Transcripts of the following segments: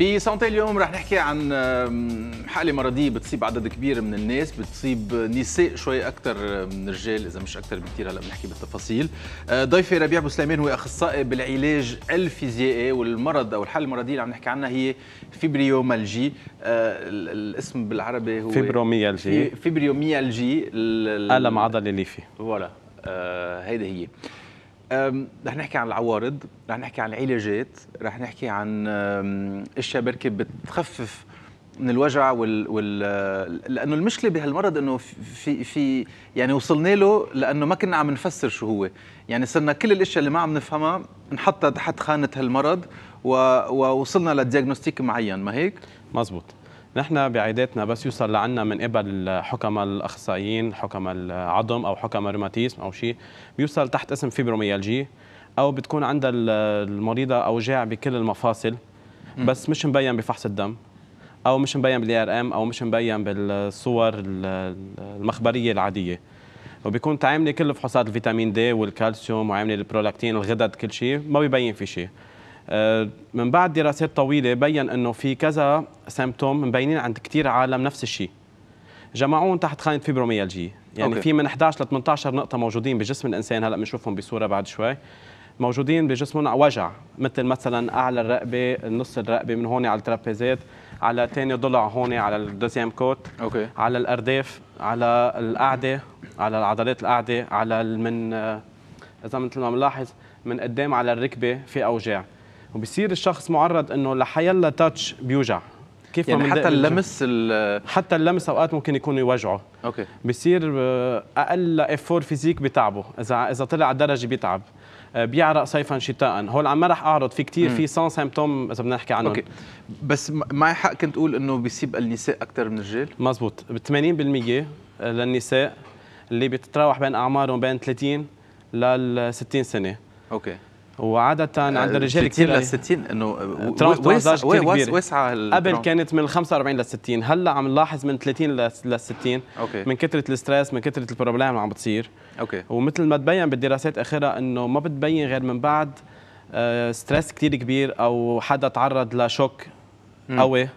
بسانتي اليوم راح نحكي عن حالة مرضية بتصيب عدد كبير من الناس، بتصيب نساء شوي أكثر من الرجال إذا مش أكثر بكثير. هلا بنحكي بالتفاصيل. ضيفي ربيع أبو سليمان هو أخصائي بالعلاج الفيزيائي، والمرض أو الحالة المرضية اللي عم نحكي عنها هي فيبريومالجي. الاسم بالعربي هو فيبروميالجي. فيبريوميالجي ألم عضلي ليفي. فوالا هيدا هي. رح نحكي عن العوارض، رح نحكي عن العلاجات، رح نحكي عن اشياء بركي بتخفف من الوجع لانه المشكله بهالمرض انه في يعني وصلنا له لانه ما كنا عم نفسر شو هو، يعني صرنا كل الاشياء اللي ما عم نفهمها نحطها تحت خانه هالمرض ووصلنا لدياغنوستيك معين، ما هيك؟ مزبوط. نحن بعياداتنا بس يوصل لعنا من قبل حكماء الاخصائيين، حكماء العظم او حكماء الروماتيزم او شيء، بيوصل تحت اسم فيبروميالجي، او بتكون عندها المريضه اوجاع بكل المفاصل بس مش مبين بفحص الدم، او مش مبين بالARM، او مش مبين بالصور المخبريه العاديه، وبيكون تعاملي كل فحوصات الفيتامين دي والكالسيوم وعاملي البرولكتين الغدد كل شيء ما بيبين في شيء. من بعد دراسات طويله بين انه في كذا سيمبتوم مبينين عند كثير عالم نفس الشيء، جمعوهم تحت خانه فيبروميالجي. يعني أوكي. في من 11 ل 18 نقطه موجودين بجسم الانسان، هلا بنشوفهم بصوره بعد شوي، موجودين بجسمنا وجع، مثل مثلا اعلى الرقبه، نص الرقبه، من هون على الترابيزات، على ثاني ضلع، هون على الدوزيام كوت، أوكي. على الارداف، على القعده، على العضلات القعده، على من اذا مثل ما بنلاحظ من قدام على الركبه في اوجاع، وبصير الشخص معرض انه لحيلا تاتش بيوجع. كيف يعني حتى اللمس حتى اللمس اوقات ممكن يكون يوجعه. اوكي. بصير اقل افور فيزيك بتعبه، اذا طلع على الدرجه بيتعب، بيعرق صيفا شتاء. هول عم ما راح اعرض في كثير، في 100 سيمبتوم اذا بدنا نحكي عنهم. اوكي. بس معي حق كنت اقول انه بيصيب النساء اكثر من الرجال؟ مزبوط، ب 80% للنساء اللي بتتراوح بين اعمارهم بين 30 لل 60 سنه. اوكي. وعادة عند الرجال كثير 60 انه واسعة قبل كانت من 45 لل 60، هلا عم نلاحظ من 30 لل 60 من كثرة الستريس، من كثرة البروبلام اللي عم بتصير. اوكي. ومثل ما تبين بالدراسات اخرها انه ما بتبين غير من بعد ستريس كثير كبير، او حدا تعرض لشوك قوي،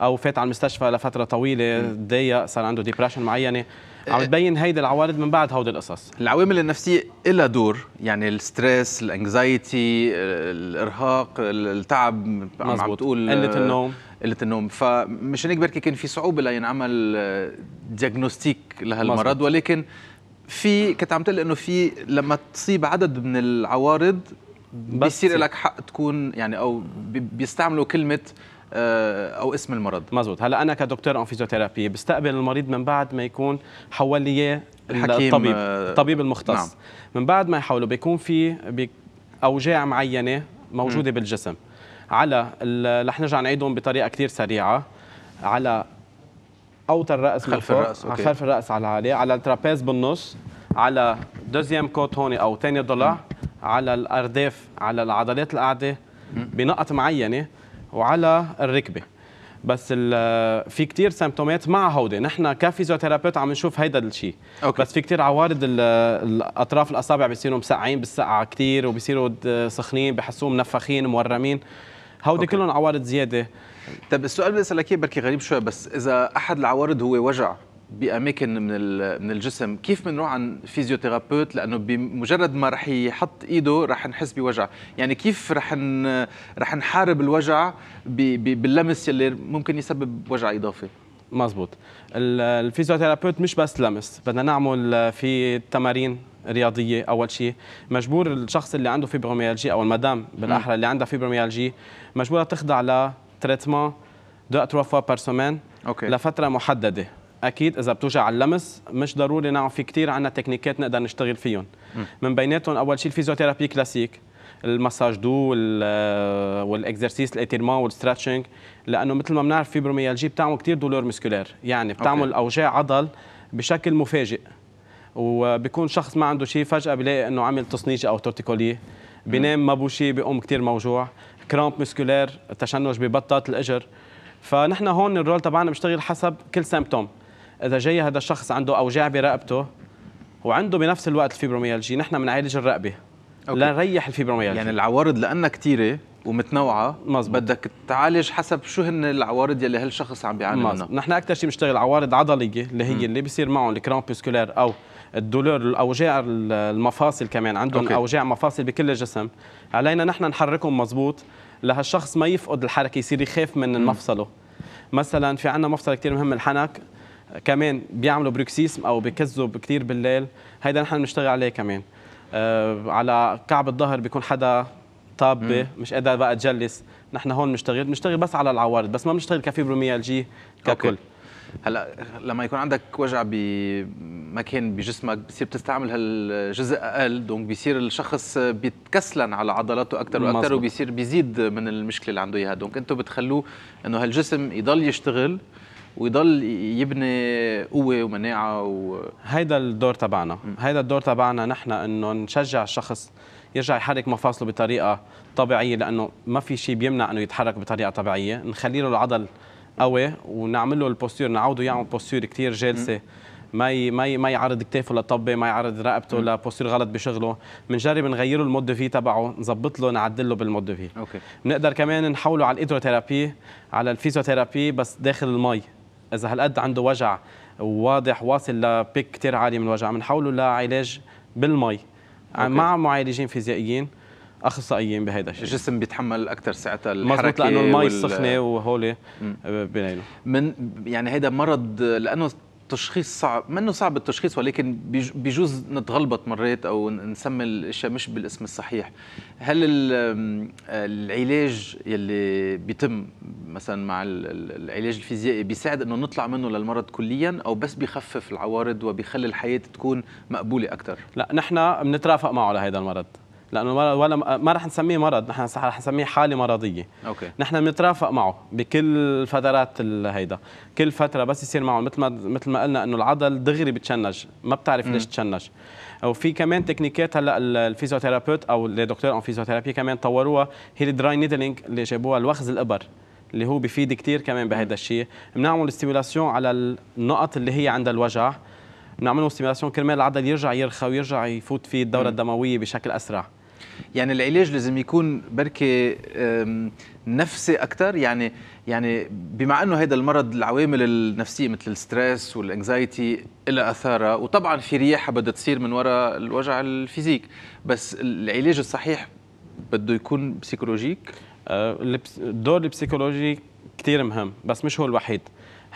او فات على المستشفى لفترة طويلة، ضيق، صار عنده ديبرشن معينة، عم تبين هيدي العوارض من بعد هودي القصص. العوامل النفسيه لها دور، يعني الستريس، الانكزايتي، الارهاق، التعب، عم تقول قله النوم، قله النوم، فمشان هيك بركي كان في صعوبه لينعمل دياغنوستيك لهالمرض. مزبوط. ولكن في كنت عم تقول انه في لما تصيب عدد من العوارض بيصير لك حق تكون يعني او بيستعملوا كلمه او اسم المرض. مزبوط. هلا انا كدكتور ان فيزيوثيرابي بستقبل المريض من بعد ما يكون حول لي الطبيب، الطبيب المختص. نعم. من بعد ما يحوله بيكون في اوجاع معينه موجوده بالجسم، على رح نرجع نعيدهم بطريقه كثير سريعه، على اوتر الراس، خلف الراس، على خلف الراس، على العالي، على الترابيز بالنص، على دوزيام كوت هون او ثاني ضلع، على الارداف، على العضلات القاعده بنقط معينه، وعلى الركبه. بس في كثير سيمبتومات مع هودي، نحن كفيزيوثيرابيوت عم نشوف هيدا الشيء. بس في كثير عوارض الاطراف الاصابع بيصيروا مسقعين بالسقعه كثير، وبيصيروا سخنين، بحسوهم منفخين، مورمين، هودي كلهم عوارض زياده. طيب السؤال اللي بسالك اياه بركي غريب شوي، بس اذا احد العوارض هو وجع باماكن من الجسم، كيف بنروح عن فيزيوثيرابيوت؟ لانه بمجرد ما رح يحط ايده رح نحس بوجع، يعني كيف رح نحارب الوجع باللمس اللي ممكن يسبب وجع اضافي؟ مزبوط. الفيزيوثيرابيوت مش بس لمس، بدنا نعمل في تمارين رياضيه. اول شيء مجبور الشخص اللي عنده فيبروميالجي، او المدام بالاحرى اللي عندها فيبروميالجي، مجبوره تخضع لتريتمون 2 3 فوا بار سومان لفتره محدده. اكيد اذا بتوجع على اللمس مش ضروري نعم، في كثير عندنا تكنيكات نقدر نشتغل فيهم. من بيناتهم اول شيء الفيزيوثيرابي كلاسيك، المساج دو والاكسرسيس، الاتيرمون والستريتشنج، لانه مثل ما بنعرف فيبروميالجي بتعمل كثير دولور مسكولير، يعني بتعمل اوجاع عضل بشكل مفاجئ، وبيكون شخص ما عنده شيء فجاه بيلاقي انه عمل تصنيجه او تورتيكوليه، بينام ما بو شيء، بيقوم كثير موجوع، كرامب مسكولير، تشنج ببطات الاجر. فنحن هون الرول تبعنا بيشتغل حسب كل سيمبتوم. إذا جاي هذا الشخص عنده أوجاع برقبته وعنده بنفس الوقت الفيبروميالجي، نحن بنعالج الرقبة. لنريح الفيبروميالجيا. يعني العوارض لانها كثيره ومتنوعه مزبوط. بدك تعالج حسب شو هن العوارض يلي هالشخص عم بيعاني منها. نحن اكثر شيء بنشتغل عوارض عضليه اللي هي اللي بيصير معهم الكرام بيسكولير او الدولور، الاوجاع المفاصل، كمان عندهم أوكي. اوجاع مفاصل بكل الجسم، علينا نحن نحركهم مزبوط لهالشخص ما يفقد الحركه، يصير يخاف من مفصله. مثلا في عندنا مفصل كثير مهم الحنك، كمان بيعملوا بروكسيسم او بكذوا كثير بالليل، هيدا نحن بنشتغل عليه كمان. على كعب الظهر بيكون حدا طابه مش قادر بقى تجلس، نحن هون بنشتغل بس على العوارض، بس ما بنشتغل كفيبروميالجيا ككل. هلا لما يكون عندك وجع بمكان بجسمك بصير بتستعمل هالجزء اقل، دونك بصير الشخص بيتكسلن على عضلاته اكثر واكثر وبيصير بيزيد من المشكله اللي عنده اياها، دونك انتم بتخلوه انه هالجسم يضل يشتغل ويضل يبني قوه ومناعه هيدا الدور تبعنا، هيدا الدور تبعنا نحن انه نشجع الشخص يرجع يحرك مفاصله بطريقه طبيعيه، لانه ما في شيء بيمنع انه يتحرك بطريقه طبيعيه، نخلي له العضل قوي ونعمل له البوستير، نعوده يعمل بوستير كثير جالسه، ما يعرض كتافه للطبه، ما يعرض رقبته لبوستير غلط بشغله، بنجرب نغير له المود في تبعه، نظبط له، نعدل له بالمود في. بنقدر كمان نحوله على الهيدروثيرابي، على الفيزيوثيرابي بس داخل المي، اذا هالقد عنده وجع واضح واصل لبيك كثير عالي من الوجع، بنحوله لعلاج بالمي مع معالجين فيزيائيين اخصائيين بهذا الشيء. الجسم بيتحمل اكثر ساعتها الحركه مظبوط، لانه المي السخنه وهول بينينه من يعني هذا مرض، لانه تشخيص صعب، منه صعب التشخيص ولكن بيجوز نتغلبط مرات او نسمي الاشياء مش بالاسم الصحيح. هل العلاج يلي بيتم مثلا مع العلاج الفيزيائي بيساعد انه نطلع منه للمرض كليا او بس بيخفف العوارض وبيخلي الحياه تكون مقبوله اكثر؟ لا نحن بنترافق معه لهذا المرض، لانه ولا ما رح نسميه مرض، نحن رح نسميه حاله مرضيه. أوكي. نحن بنترافق معه بكل فترات هيدا، كل فتره بس يصير معه مثل ما قلنا انه العضل دغري بتشنج، ما بتعرف ليش تشنج. وفي كمان تكنيكات هلا الفيزيوثيرابيوت او الدكتور اون فيزيوثيرابي كمان طوروها، هي الدراي نيدلينج اللي جابوها، الوخز الابر اللي هو بيفيد كثير كمان بهيدا الشيء. بنعمل ستيمولاسيون على النقط اللي هي عند الوجع، بنعملوا ستيمولاسيون كرمال العضل يرجع يرخى ويرجع يفوت فيه الدوره الدمويه بشكل اسرع. يعني العلاج لازم يكون بركي نفسي اكثر، يعني بما انه هذا المرض العوامل النفسيه مثل الستريس والانكزايتي لها اثارها، وطبعا في رياحه بدها تصير من وراء الوجع الفيزيك، بس العلاج الصحيح بده يكون بسيكولوجيك. الدور البسيكولوجي كثير مهم بس مش هو الوحيد.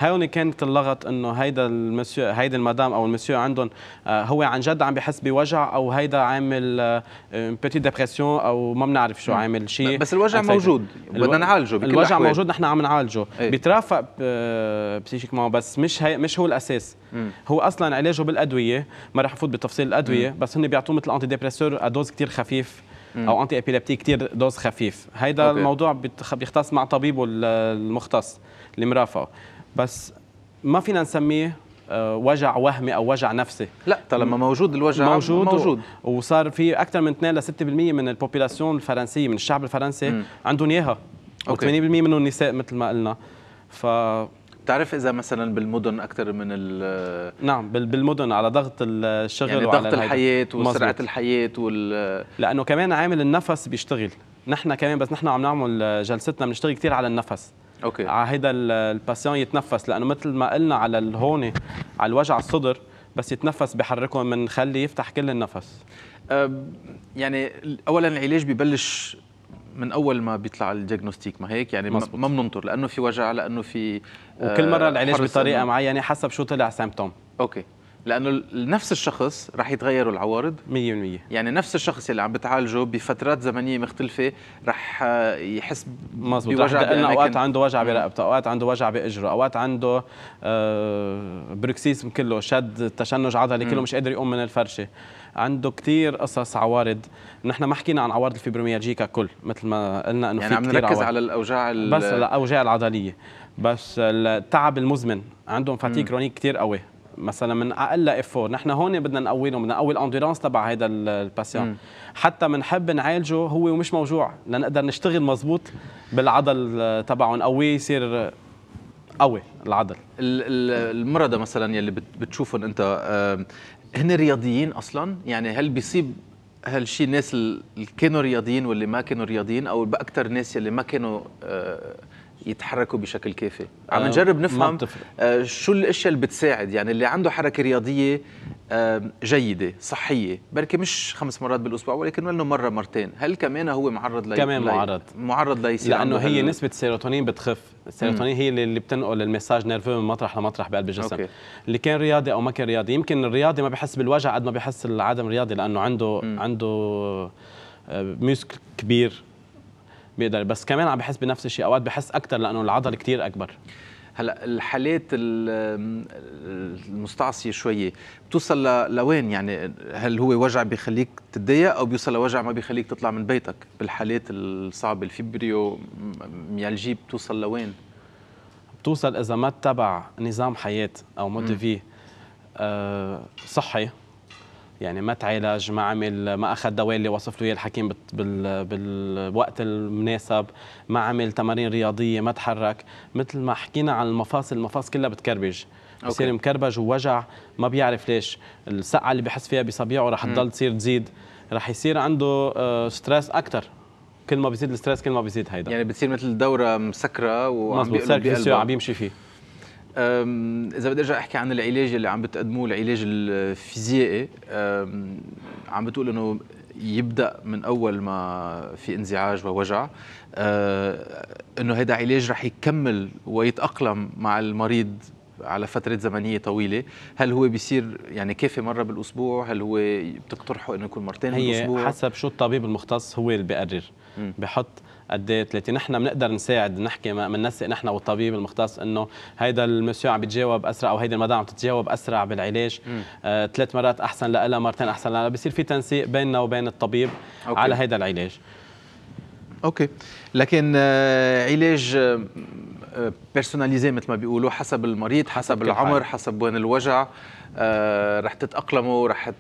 هون كانت اللغط انه هيدا المسيو، هيدا المدام او المسيو عندهم هو عن جد عم بحس بوجع، او هيدا عامل بيتي ديبرسيون، او ما بنعرف شو عامل شيء، بس الوجع موجود بدنا نعالجه بكل الوجع الأحوال. موجود نحن عم نعالجه، بيترافق بسيكيكمون بس مش هو الاساس. هو اصلا علاجه بالادويه، ما راح افوت بتفصيل الادويه، بس هن بيعطوه مثل انتي ديبرسور ادوز كثير خفيف او انتي ابيلابتيك كثير دوز خفيف، هيدا الموضوع بيختص مع طبيبه المختص اللي مرافقه، بس ما فينا نسميه وجع وهمي او وجع نفسي، لا طالما موجود الوجع موجود وصار في اكثر من 2 ل 6% من البوبولاسيون الفرنسيه، من الشعب الفرنسي عندهم اياها، و80% منهم نساء مثل ما قلنا. ف بتعرف اذا مثلا بالمدن اكثر من ال نعم بالمدن على ضغط الشغل، يعني وعلى ضغط الحياه وسرعه الحياه لانه كمان عامل النفس بيشتغل. نحن كمان بس نحن عم نعمل جلستنا بنشتغل كثير على النفس، على هيدا الباسيون يتنفس، لانه مثل ما قلنا على الهونه على الوجع الصدر بس يتنفس، بحركهم بنخليه يفتح كل النفس. يعني اولا العلاج ببلش من اول ما بيطلع الدياجنوستيك، ما هيك؟ يعني ما بننطر لانه في وجع، لانه في وكل مره العلاج بطريقه معينه حسب شو طلع سيمبتوم. اوكي، لانه نفس الشخص رح يتغيروا العوارض 100%، يعني نفس الشخص اللي عم بتعالجه بفترات زمنيه مختلفه رح يحس بوجع. اوقات عنده وجع برقبته، اوقات عنده وجع باجره، اوقات عنده بروكسيسم كله، شد تشنج عضلي كله مش قادر يقوم من الفرشه، عنده كثير قصص عوارض. نحن ما حكينا عن عوارض الفيبروميالجيا ككل، مثل ما قلنا انه يعني في كثير عوارض، نركز على الاوجاع بس الاوجاع العضليه بس. التعب المزمن، عندهم فاتيك كرونيك كثير قوي مثلا من اقل افور، نحن هون بدنا نقوي له، بدنا نقوي الاندورانس تبع هذا الباسيون، حتى بنحب نعالجه هو ومش موجوع لنقدر نشتغل مزبوط بالعضل تبعه، نقويه يصير قوي العضل. المرضى مثلا يلي بتشوفهم انت هن رياضيين اصلا؟ يعني هل بيصيب هالشيء الناس اللي كانوا رياضيين واللي ما كانوا رياضيين، او باكثر ناس اللي ما كانوا يتحركوا بشكل كافي. عم نجرب نفهم شو الاشياء اللي بتساعد، يعني اللي عنده حركه رياضيه جيده صحيه بركي مش 5 مرات بالاسبوع ولكن ولنه مره مرتين، هل كمان هو معرض كمان معرض ليصير؟ لانه هي نسبه السيروتونين بتخف. السيروتونين هي اللي بتنقل المساج نيرفو من مطرح لمطرح بقلب الجسم. أوكي. اللي كان رياضي او ما كان رياضي، يمكن الرياضي ما بحس بالوجع قد ما بحس العدم رياضي، لانه عنده ميسك كبير بيقدر، بس كمان عم بحس بنفس الشيء، اوقات بحس اكثر لانه العضل كثير اكبر. هلا الحالات المستعصيه شويه بتوصل لوين؟ يعني هل هو وجع بيخليك تتضايق او بيوصل لوجع ما بيخليك تطلع من بيتك؟ بالحالات الصعبه الفيبروميالجيا بتوصل لوين؟ بتوصل اذا ما تبع نظام حياه او مود في صحي، يعني ما تعالج، ما عمل، ما اخذ دواء اللي وصف له اياه الحكيم بالوقت المناسب، ما عمل تمارين رياضيه، ما تحرك، مثل ما حكينا عن المفاصل، المفاصل كلها بتكربج، بصير مكربج ووجع ما بيعرف ليش، السقعه اللي بحس فيها بصبيعه رح تضل تصير تزيد، رح يصير عنده ستريس اكثر، كل ما بيزيد الستريس كل ما بيزيد هيدا، يعني بتصير مثل دوره مسكره وعم بيقلب عم يمشي فيه. إذا بدي أرجع أحكي عن العلاج اللي عم بتقدموه، العلاج الفيزيائي، عم بتقول إنه يبدأ من أول ما في انزعاج ووجع، إنه هذا علاج رح يكمل ويتأقلم مع المريض على فترة زمنية طويلة. هل هو بيصير يعني كافي مرة بالأسبوع؟ هل هو بتقترحه إنه يكون مرتين بالأسبوع؟ هي حسب شو الطبيب المختص هو اللي بيقرر، بحط قد ايه 30. نحن بنقدر نساعد، نحكي بننسق نحن والطبيب المختص انه هيدا المسيو عم بيتجاوب اسرع او هيدي المدام عم تتجاوب اسرع بالعلاج، 3 مرات احسن لها، مرتين احسن لها، بصير في تنسيق بيننا وبين الطبيب. أوكي. على هيدا العلاج. اوكي، لكن علاج بيرسوناليزي مثل ما بيقولوا، حسب المريض، حسب العمر، حسب وين الوجع، رح تتأقلموا، رح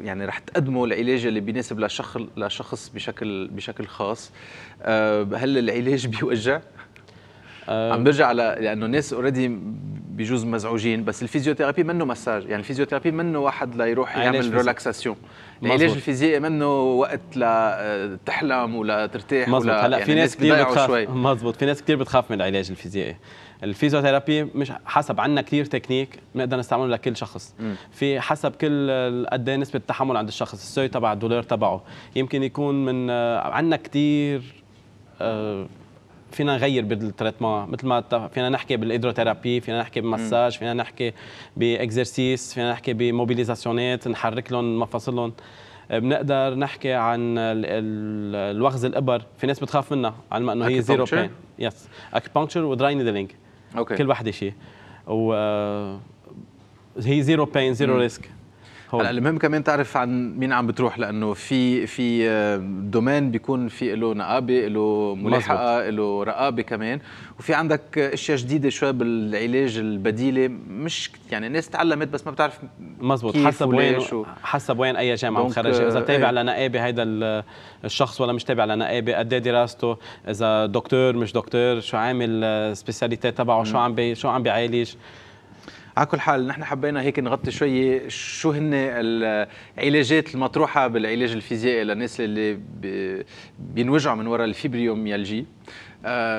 يعني رح تقدموا العلاج اللي بيناسب لشخص بشكل خاص. هل العلاج بيوجع؟ عم برجع على لانه الناس اوريدي بجوز مزعوجين، بس الفيزيوثيرابي منه مساج، يعني الفيزيوثيرابي منه واحد ليروح يعمل ريلاكساسيون، العلاج الفيزيائي منه وقت لتحلم ولا ترتاح ولا يعني في ناس كثير بتخاف. مزبوط، في ناس كثير بتخاف من العلاج الفيزيائي. الفيزيوثيرابي مش حسب، عندنا كثير تكنيك بنقدر نستعمله لكل شخص، في حسب كل قد ايه نسبه التحمل عند الشخص، السوي تبع الدولار تبعه، يمكن يكون من عندنا كثير فينا نغير بالتريتمون، مثل ما فينا نحكي بالهيدروثيرابي، فينا نحكي بمساج، فينا نحكي باكزرسيس، فينا نحكي بموبيليزاسيونات نحرك لهم مفاصلهم، بنقدر نحكي عن الوخز الابر، في ناس بتخاف منها علما انه هي زيرو بين. يس، اكيبانكتشر ودراي نيدلينج. اوكي، كل وحده شيء، وهي زيرو بين زيرو ريسك. هلا المهم كمان تعرف عن مين عم بتروح، لانه في دومين بيكون في له نقابه، له ملاحقه، له رقابه كمان، وفي عندك اشياء جديده شوي بالعلاج البديله، مش يعني الناس تعلمت بس ما بتعرف. مزبوط، حسب وين اي جامعه مخرجه، اذا تابع لنقابه هيدا الشخص ولا مش تابع لنقابه، قد ايه دراسته، اذا دكتور مش دكتور، شو عامل سبيسياليتي تبعه، شو عم بيعالج. على كل حال نحن حبينا هيك نغطي شويه شو هن العلاجات المطروحه بالعلاج الفيزيائي للناس اللي بينوجعوا من وراء الفيبريوميالجي.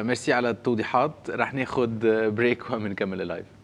ميرسي على التوضيحات. رح ناخذ بريك ومنكمل اللايف.